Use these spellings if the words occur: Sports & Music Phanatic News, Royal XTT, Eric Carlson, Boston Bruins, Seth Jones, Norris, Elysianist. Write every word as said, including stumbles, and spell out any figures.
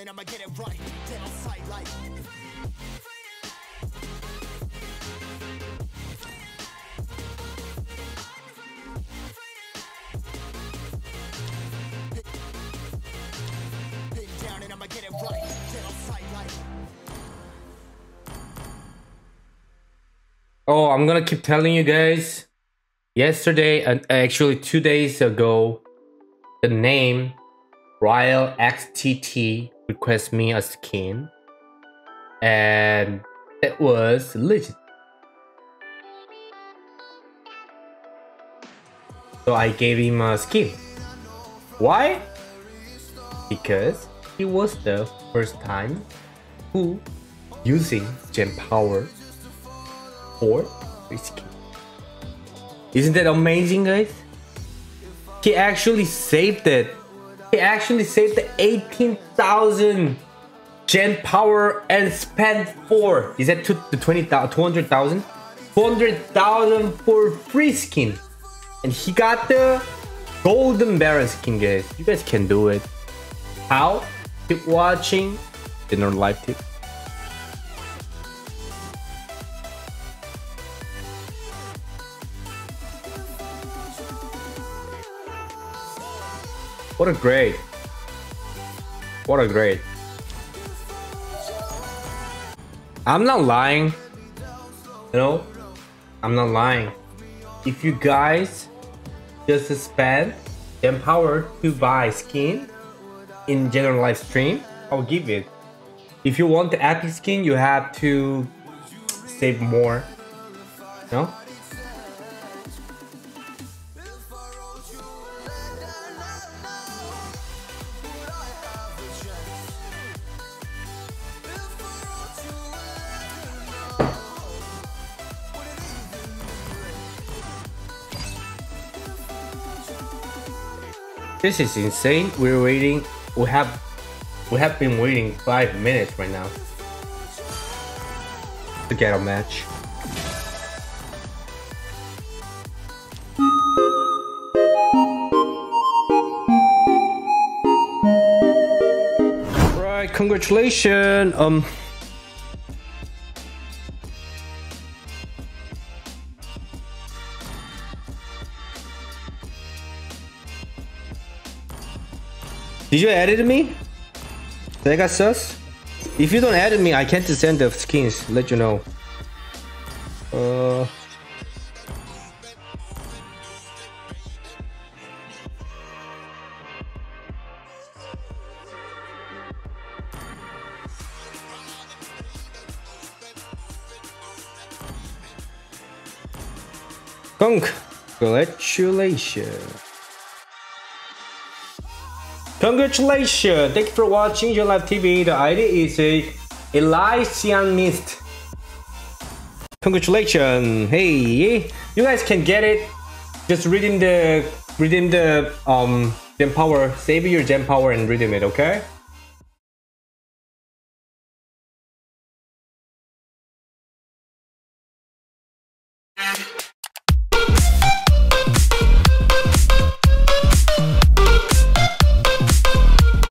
and I'ma get it right. Dead on sight like pin down and I'ma get it right. Dead on sight like. Oh, I'm gonna keep telling you guys. Yesterday, and actually two days ago, the name Royal X T T request me a skin, and it was legit. So I gave him a skin. Why? Because he was the first time who using Gen Power for free skin. Isn't that amazing, guys? He actually saved it. He actually saved the eighteen thousand Gen Power and spent for, is that to the twenty thousand, two hundred thousand? two hundred thousand for free skin. And he got the Golden Baron skin, guys. You guys can do it. How? Keep watching Dinner Live Tip. What a great, what a great. I'm not lying, you know, I'm not lying. If you guys just spend Gen Power to buy skin in general live stream, I'll give it. If you want the epic skin, you have to save more, you know? This is insane. We're waiting. We have, we have been waiting five minutes right now to get a match. All right, congratulations. Um. Did you edit me? Sega sus? If you don't edit me, I can't send the skins, let you know. Uh... Congratulations. Congratulations! Thank you for watching Dinner Live T V. The I D is Elysianist. Congratulations! Hey, you guys can get it. Just redeem the redeem the um Gen Power. Save your Gen Power and redeem it. Okay.